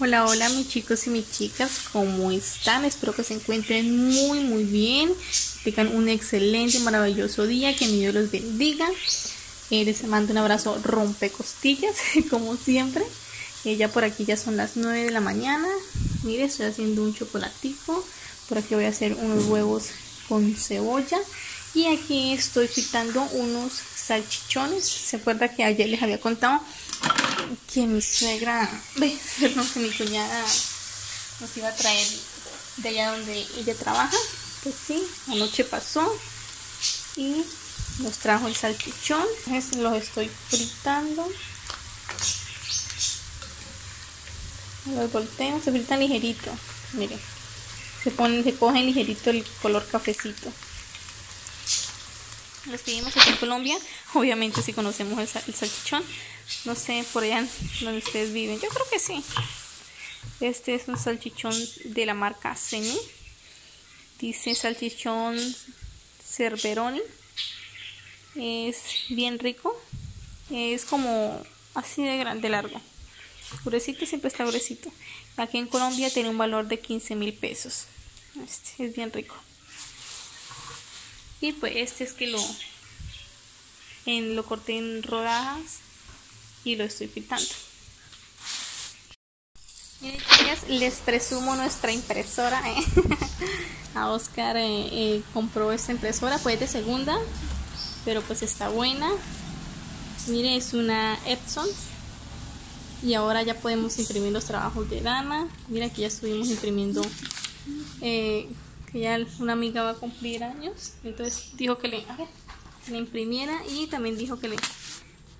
Hola, hola mis chicos y mis chicas, ¿cómo están? Espero que se encuentren muy muy bien, tengan un excelente y maravilloso día, que mi Dios los bendiga. Les mando un abrazo rompecostillas, como siempre. Ya por aquí ya son las 9 de la mañana, mire, estoy haciendo un chocolatico, por aquí voy a hacer unos huevos con cebolla. Y aquí estoy fritando unos salchichones. Se acuerda que ayer les había contado que mi suegra, perdón, que mi cuñada nos iba a traer de allá donde ella trabaja. Pues sí, anoche pasó y nos trajo el salchichón. Entonces los estoy fritando. Los volteo, se fritan ligerito. Miren, se cogen ligerito el color cafecito. Los pedimos aquí en Colombia, obviamente si conocemos el salchichón. No sé, por allá donde ustedes viven, yo creo que sí. Este es un salchichón de la marca Seni. Dice salchichón Cerberoni. Es bien rico. Es como así de grande, largo. Gruesito, siempre está gruesito. Aquí en Colombia tiene un valor de 15.000 pesos. Este es bien rico. Y pues este es que lo corté en rodajas y lo estoy pintando. Miren chicas, les presumo nuestra impresora. A Oscar compró esta impresora, pues de segunda, pero pues está buena. Miren, es una Epson. Y ahora ya podemos imprimir los trabajos de Dana. Mira que ya estuvimos imprimiendo... que ya una amiga va a cumplir años, entonces dijo que le imprimiera, y también dijo que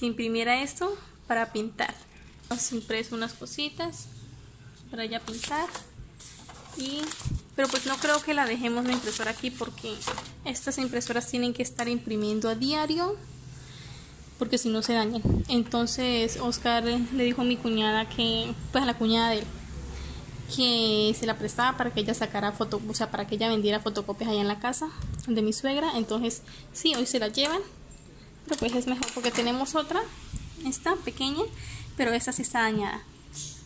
imprimiera esto para pintar. Hemos impreso unas cositas para ya pintar, pero pues no creo que la dejemos la impresora aquí, porque estas impresoras tienen que estar imprimiendo a diario, porque si no se dañan. Entonces Oscar le dijo a mi cuñada que, pues a la cuñada de él, que se la prestaba para que ella sacara para que ella vendiera fotocopias allá en la casa de mi suegra. Entonces sí, hoy se la llevan, pero pues es mejor porque tenemos otra, esta pequeña, pero esta sí está dañada,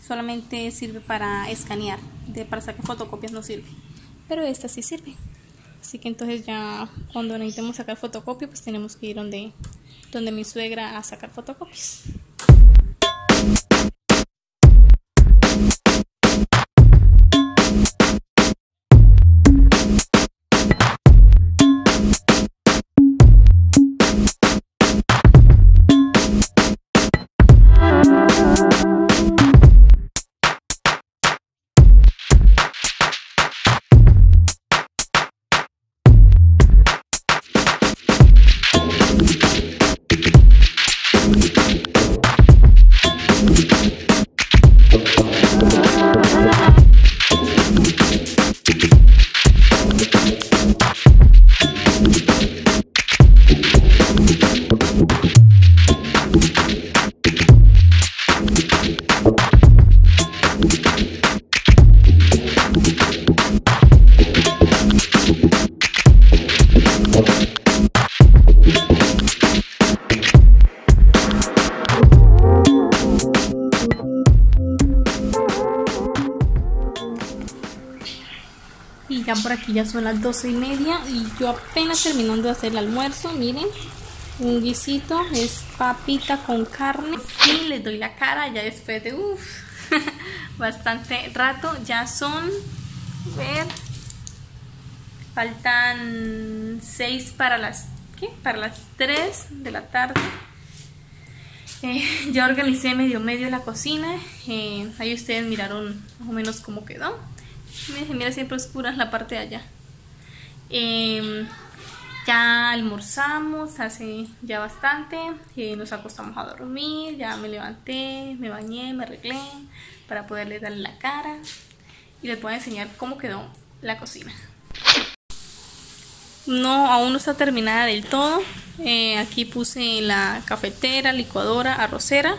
solamente sirve para escanear, para sacar fotocopias no sirve, pero esta sí sirve. Así que entonces ya cuando necesitemos sacar fotocopias, pues tenemos que ir donde mi suegra a sacar fotocopias. Y ya por aquí ya son las 12:30 y yo apenas terminando de hacer el almuerzo. Miren, un guisito, es papita con carne. Y les doy la cara ya después de bastante rato. Ya son, a ver, faltan 6 para las 3 de la tarde. Ya organicé medio la cocina. Ahí ustedes miraron más o menos cómo quedó. Mira, siempre oscuras la parte de allá. Ya almorzamos hace ya bastante, nos acostamos a dormir. Ya me levanté, me bañé, me arreglé para poderle darle la cara, y les voy a enseñar cómo quedó la cocina. No, aún no está terminada del todo. Aquí puse la cafetera, licuadora, arrocera.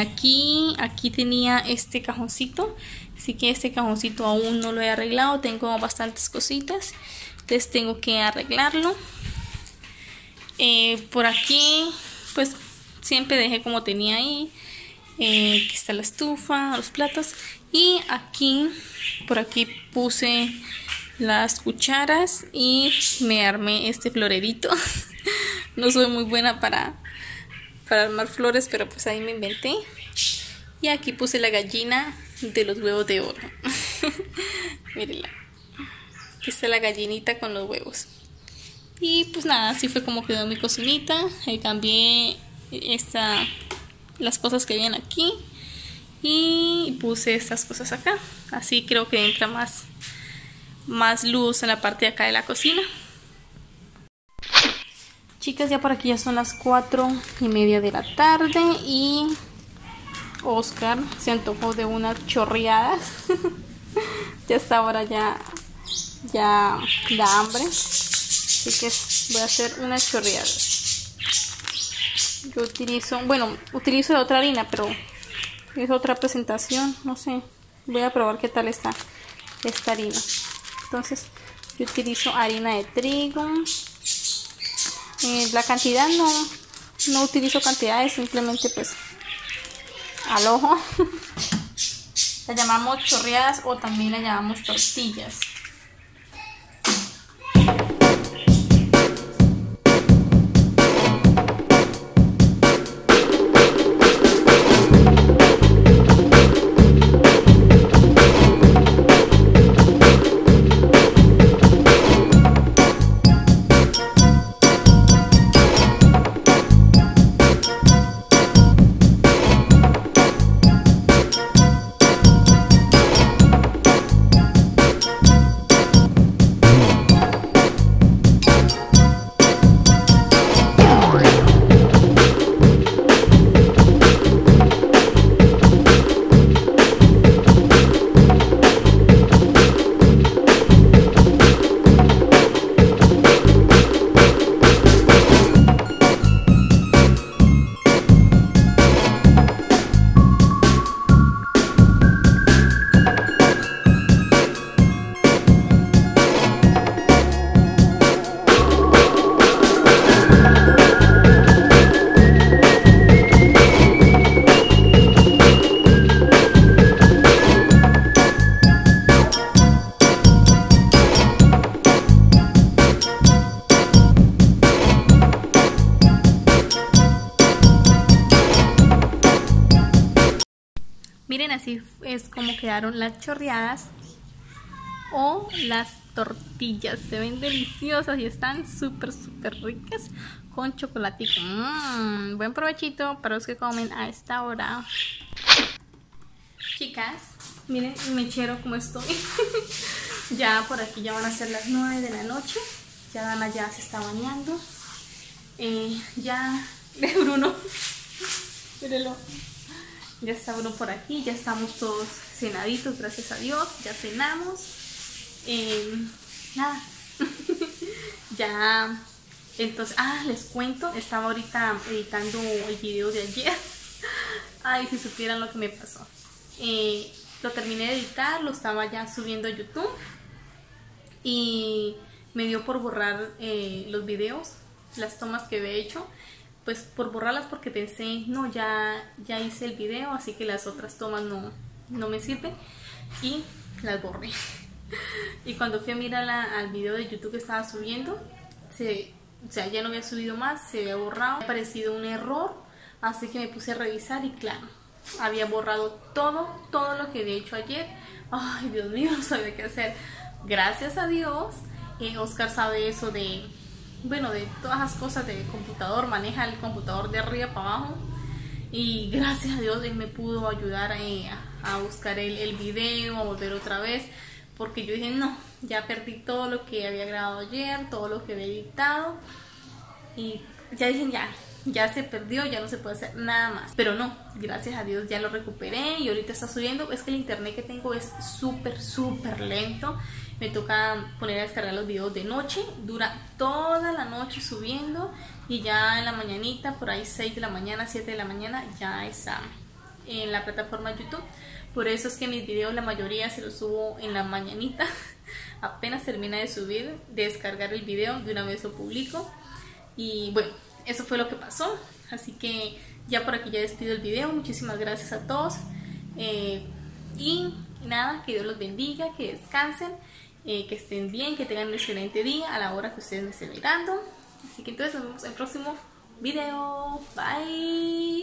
Aquí tenía este cajoncito. Así que este cajoncito aún no lo he arreglado. Tengo bastantes cositas, entonces tengo que arreglarlo. Por aquí pues siempre dejé como tenía ahí. Aquí está la estufa, los platos. Y aquí, por aquí puse las cucharas y me armé este florerito. No soy muy buena para armar flores, pero pues ahí me inventé. Y aquí puse la gallina de los huevos de oro. Mírenla. Aquí está la gallinita con los huevos. Y pues nada, así fue como quedó mi cocinita. Cambié las cosas que vienen aquí. Y puse estas cosas acá. Así creo que entra más luz en la parte de acá de la cocina. Chicas, ya por aquí ya son las 4:30 de la tarde. Y Oscar se antojó de unas chorreadas. Ya hasta ahora ya da hambre. Así que voy a hacer unas chorreadas. Yo utilizo, bueno, utilizo de otra harina, pero es otra presentación, no sé. Voy a probar qué tal está esta harina. Entonces, yo utilizo harina de trigo. La cantidad no utilizo cantidades, simplemente pues al ojo. La llamamos chorreadas o también la llamamos tortillas. Miren, así es como quedaron las chorreadas o las tortillas. Se ven deliciosas y están súper, súper ricas con chocolatito. Buen provechito para los que comen a esta hora. Chicas, miren el mechero como estoy. Ya por aquí ya van a ser las 9 de la noche. Ya Dana ya se está bañando. Ya Bruno. Mírenlo. Ya está Bruno por aquí, ya estamos todos cenaditos, gracias a Dios, ya cenamos. Nada. Ya, entonces, les cuento, estaba ahorita editando el video de ayer. Ay, si supieran lo que me pasó. Lo terminé de editar, lo estaba ya subiendo a YouTube. Y me dio por borrar los videos, las tomas que había hecho. Pues por borrarlas porque pensé, no, ya hice el video, así que las otras tomas no me sirven. Y las borré. Y cuando fui a mirar al video de YouTube que estaba subiendo, ya no había subido más, se había borrado. Me ha parecido un error, así que me puse a revisar y claro, había borrado todo lo que había hecho ayer. Ay, Dios mío, no sabía qué hacer. Gracias a Dios, Oscar sabe eso de... Bueno, de todas las cosas del computador, maneja el computador de arriba para abajo. Y gracias a Dios él me pudo ayudar a buscar el video, a volver otra vez. Porque yo dije, no, ya perdí todo lo que había grabado ayer, todo lo que había editado. Y ya dije, ya se perdió, ya no se puede hacer nada más. Pero no, gracias a Dios ya lo recuperé y ahorita está subiendo. Es que el internet que tengo es súper, súper lento. Me toca poner a descargar los videos de noche. Dura toda la noche subiendo. Y ya en la mañanita, por ahí 6 de la mañana, 7 de la mañana, ya está en la plataforma YouTube. Por eso es que mis videos, la mayoría se los subo en la mañanita. Apenas termina de subir, de descargar el video, de una vez lo publico. Y bueno, eso fue lo que pasó. Así que ya por aquí ya despido el video. Muchísimas gracias a todos. Y nada, que Dios los bendiga, que descansen, que estén bien, que tengan un excelente día a la hora que ustedes me estén mirando. Así que entonces nos vemos en el próximo video. Bye.